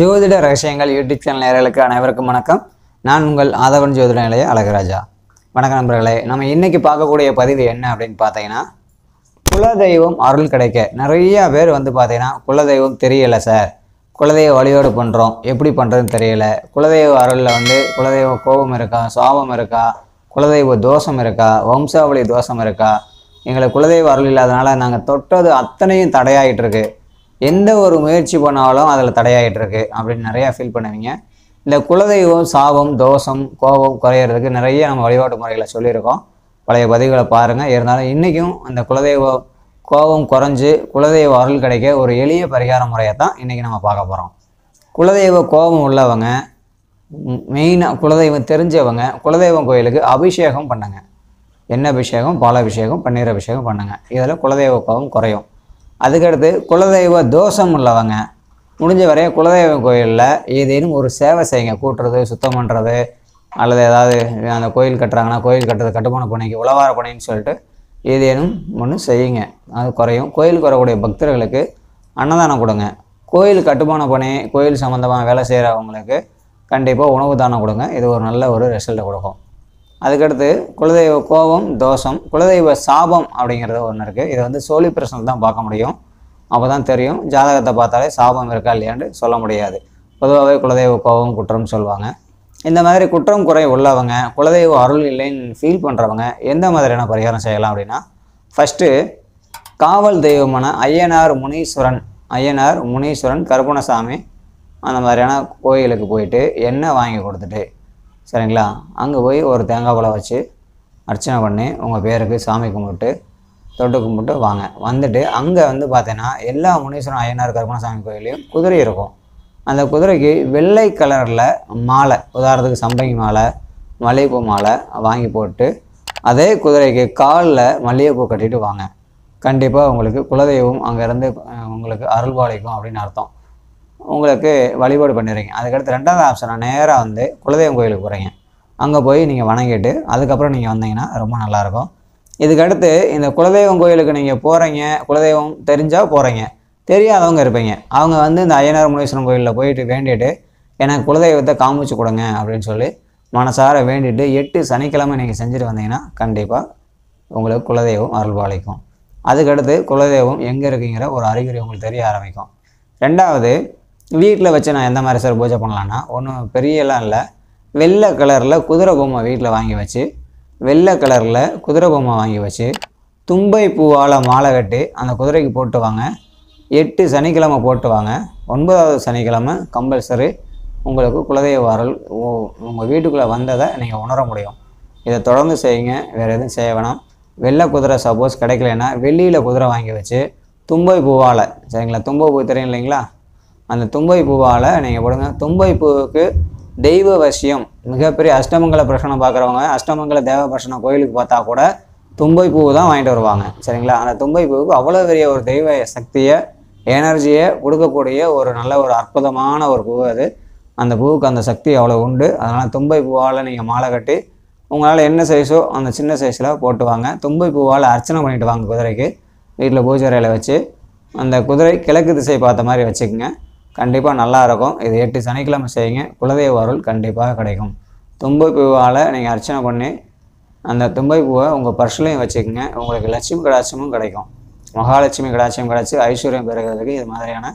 ஜோதிட ரகசியங்கள் YouTube channel நேயர்களுக்கு அனைவருக்கும் வணக்கம். நான் உங்கள் ஆதவன் ஜோதிட நிலைய அழகராஜா. வணக்கம் நண்பர்களே, நம்ம இன்றைக்கி பார்க்கக்கூடிய பதிவு என்ன அப்படின்னு பார்த்தீங்கன்னா, குலதெய்வம் அருள் கிடைக்க. நிறையா பேர் வந்து பார்த்தீங்கன்னா குலதெய்வம் தெரியலை சார், குலதெய்வ வழியோடு பண்ணுறோம், எப்படி பண்ணுறதுன்னு தெரியலை, குலதெய்வ அருளில் வந்து குலதெய்வ கோபம் இருக்கா, சாபம் இருக்கா, குலதெய்வ தோஷம் இருக்கா, வம்சாவளி தோஷம் இருக்கா, எங்களுக்கு குலதெய்வ அருள் இல்லாதனால நாங்கள் தொட்டது அத்தனையும் தடையாகிட்டு இருக்கு, எந்த ஒரு முயற்சி பண்ணாலும் அதில் தடையாகிட்டு இருக்கு அப்படின்னு நிறையா ஃபீல் பண்ணுவீங்க. இந்த குலதெய்வம் சாபம் தோஷம் கோபம் குறையிறதுக்கு நிறைய நம்ம வழிபாட்டு முறைகளை சொல்லியிருக்கோம், பழைய பதிவுகளை பாருங்கள். இருந்தாலும் இன்றைக்கும் அந்த குலதெய்வ கோபம் குறைஞ்சி குலதெய்வ அருள் கிடைக்க ஒரு எளிய பரிகார முறையை தான் இன்றைக்கி நம்ம பார்க்க போகிறோம். குலதெய்வ கோபம் உள்ளவங்க, மெயினாக குலதெய்வம் தெரிஞ்சவங்க, குலதெய்வம் கோயிலுக்கு அபிஷேகம் பண்ணுங்க. எண்ணெ அபிஷேகம், பால் அபிஷேகம், பன்னீர் அபிஷேகம் பண்ணுங்க. இதில் குலதெய்வ கோபம் குறையும். அதுக்கடுத்து குலதெய்வ தோஷம் உள்ளவங்க முடிஞ்ச வரைய குலதெய்வ கோயிலில் ஏதேனும் ஒரு சேவை செய்யுங்க. கூட்டுறது, சுத்தம் பண்ணுறது, அல்லது ஏதாவது அந்த கோயில் கட்டுறாங்கன்னா கோயில் கட்டுறது, கட்டுமான பணிக்கு உழவார பணின்னு சொல்லிட்டு ஏதேனும் ஒன்று செய்யுங்க. அது குறையும். கோயிலுக்கு வரக்கூடிய பக்தர்களுக்கு அன்னதானம் கொடுங்க. கோயில் கட்டுமான பணி, கோயில் சம்மந்தமாக வேலை செய்கிறவங்களுக்கு கண்டிப்பாக உணவு தானம் கொடுங்க. இது ஒரு நல்ல ஒரு ரிசல்ட்டை கொடுக்கும். அதுக்கடுத்து குலதெய்வ கோபம் தோஷம், குலதெய்வ சாபம் அப்படிங்கிறது ஒன்று இருக்குது. இதை வந்து சோழி பிரச்சனை தான் பார்க்க முடியும், அப்போ தான் தெரியும். ஜாதகத்தை பார்த்தாலே சாபம் இருக்கா இல்லையான்னு சொல்ல முடியாது. பொதுவாகவே குலதெய்வ கோபம் குற்றம்னு சொல்லுவாங்க. இந்த மாதிரி குற்றம் குறை உள்ளவங்க, குலதெய்வ அருள் இல்லைன்னு ஃபீல் பண்ணுறவங்க எந்த மாதிரியான பரிகாரம் செய்யலாம் அப்படின்னா, ஃபஸ்ட்டு காவல் தெய்வமான ஐயனார் முனீஸ்வரன் கருப்பணசாமி அந்த மாதிரியான கோயிலுக்கு போயிட்டு எண்ணெய் வாங்கி கொடுத்துட்டு, சரிங்களா, அங்கே போய் ஒரு தேங்காய் பழம் வச்சு அர்ச்சனை பண்ணி உங்கள் பேருக்கு சாமி கும்பிட்டு தொட்டு கும்பிட்டு வாங்க. வந்துட்டு அங்கே வந்து பார்த்தீங்கன்னா எல்லா முனீஸ்வரன் ஐயனார் கருப்பணசாமி கோயிலையும் குதிரை இருக்கும். அந்த குதிரைக்கு வெள்ளை கலரில் மாலை, உதாரணத்துக்கு சம்பங்கி மாலை, மல்லிகைப்பூ மாலை வாங்கி போட்டு அதே குதிரைக்கு காலில் மல்லிகைப்பூ கட்டிட்டு வாங்க. கண்டிப்பாக உங்களுக்கு குலதெய்வம் அங்கேருந்து உங்களுக்கு அருள்பாளிக்கும் அப்படின்னு அர்த்தம். உங்களுக்கு வழிபாடு பண்ணிடுறீங்க. அதுக்கடுத்து ரெண்டாவது ஆப்ஷனாக நேராக வந்து குலதெய்வம் கோயிலுக்கு போகிறீங்க. அங்கே போய் நீங்கள் வணங்கிட்டு அதுக்கப்புறம் நீங்கள் வந்தீங்கன்னா ரொம்ப நல்லாயிருக்கும். இதுக்கடுத்து இந்த குலதெய்வம் கோயிலுக்கு நீங்கள் போகிறீங்க, குலதெய்வம் தெரிஞ்சால் போகிறீங்க, தெரியாதவங்க இருப்பீங்க. அவங்க வந்து இந்த ஐயனார் முனீஸ்வரன் கோயிலில் போயிட்டு வேண்டிட்டு எனக்கு குலதெய்வத்தை காமிச்சு கொடுங்க அப்படின்னு சொல்லி மனசார வேண்டிட்டு 8 சனிக்கிழமை நீங்கள் செஞ்சுட்டு வந்தீங்கன்னா கண்டிப்பாக உங்களுக்கு குலதெய்வம் அருள்பாளிக்கும். அதுக்கடுத்து குலதெய்வம் எங்கே இருக்குங்கிற ஒரு அறிகுறி உங்களுக்கு தெரிய ஆரம்பிக்கும். ரெண்டாவது, வீட்டில் வச்சு நான் எந்த மாதிரி சார் பூஜை பண்ணலான்னா, ஒன்றும் பெரியலாம் இல்லை, வெள்ளை கலரில் குதிரை பொம்மை வீட்டில் வாங்கி வச்சு தும்பை பூவால் மாலை கட்டி அந்த குதிரைக்கு போட்டு வாங்க. 8 சனிக்கிழமை போட்டு வாங்க. 9வது சனிக்கிழமை கம்பல்சரி உங்களுக்கு குலதெய்வ அருள் உங்கள் வீட்டுக்குள்ளே வந்ததை நீங்கள் உணர முடியும். இதை தொடர்ந்து செய்யுங்க, வேறு எதுவும் செய்ய வேணாம். வெள்ளை குதிரை சப்போஸ் கிடைக்கலன்னா வெள்ளியில் குதிரை வாங்கி வச்சு தும்பை பூவால், சரிங்களா, தும்பை பூ தெரியும் இல்லைங்களா, அந்த தும்பை பூவால் நீங்கள் போடுங்க. தும்பை பூவுக்கு தெய்வ வசியம் மிகப்பெரிய அஷ்டமங்கல பிரசனம் பார்க்குறவங்க அஷ்டமங்கல தேவ பிரசனம் கோயிலுக்கு பார்த்தா கூட தும்பை பூ தான் வாங்கிட்டு வருவாங்க, சரிங்களா. அந்த தும்பை பூவுக்கு அவ்வளோ பெரிய ஒரு தெய்வ சக்தியை, எனர்ஜியை கொடுக்கக்கூடிய ஒரு நல்ல ஒரு அற்புதமான ஒரு பூ அது. அந்த பூவுக்கு அந்த சக்தி அவ்வளோ உண்டு. அதனால் தும்பை பூவால் நீங்கள் மாலை கட்டி உங்களால் என்ன சைஸோ அந்த சின்ன சைஸில் போட்டு வாங்க. தும்பை பூவால் அர்ச்சனை பண்ணிட்டு வாங்க. குதிரைக்கு வீட்டில் பூஜை அறையில் வச்சு அந்த குதிரை கிழக்கு திசை பார்த்த மாதிரி வச்சுக்கோங்க. கண்டிப்பாக நல்லாயிருக்கும். இது 8 சனிக்கிழமை செய்யுங்க. குலதெய்வ அருள் கண்டிப்பாக கிடைக்கும். தும்பை பூவால் நீங்கள் அர்ச்சனை பண்ணி அந்த தும்பை பூவை உங்கள் பர்ஸ்லையும் வச்சுக்கோங்க. உங்களுக்கு லட்சுமி கடாட்சமும் கிடைக்கும். மகாலட்சுமி கடாட்சியம் கிடச்சி ஐஸ்வர்யம் பெறுகிறதுக்கு இது மாதிரியான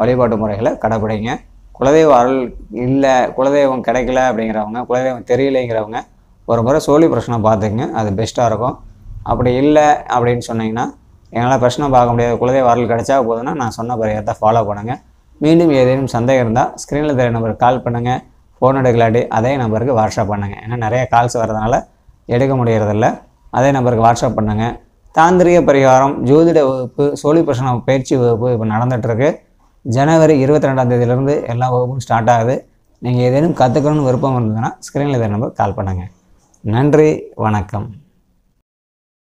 வழிபாட்டு முறைகளை கடைப்பிடிங்க. குலதெய்வ அருள் இல்லை, குலதெய்வம் கிடைக்கல அப்படிங்கிறவங்க, குலதெய்வம் தெரியலைங்கிறவங்க ஒரு முறை சோழி பிரச்சனை பார்த்துக்குங்க, அது பெஸ்ட்டாக இருக்கும். அப்படி இல்லை அப்படின்னு சொன்னீங்கன்னா எங்களால் பிரச்சனை பார்க்க முடியாது, குலதெய்வ அருள் கிடைச்சா போதுன்னா நான் சொன்ன பரிகாரத்தை ஃபாலோ பண்ணுங்கள். மீண்டும் ஏதேனும் சந்தேகம் இருந்தால் ஸ்க்ரீனில் தெரிய நம்பருக்கு கால் பண்ணுங்கள். ஃபோன் எடுக்கலாட்டி அதே நம்பருக்கு வாட்ஸ்அப் பண்ணுங்கள். ஏன்னா நிறைய கால்ஸ் வர்றதுனால எடுக்க முடியறதில்ல. அதே நம்பருக்கு வாட்ஸ்அப் பண்ணுங்கள். தாந்திரிக பரிகாரம், ஜோதிட வகுப்பு, சோழி பிரசன பயிற்சி வகுப்பு இப்போ நடந்துகிட்ருக்கு. ஜனவரி 22ஆம் தேதியிலேருந்து எல்லா வகுப்பும் ஸ்டார்ட் ஆகுது. நீங்கள் ஏதேனும் கற்றுக்கணும்னு விருப்பம் இருந்ததுன்னா ஸ்க்ரீனில் தெரிய நம்பருக்கு கால் பண்ணுங்கள். நன்றி, வணக்கம்.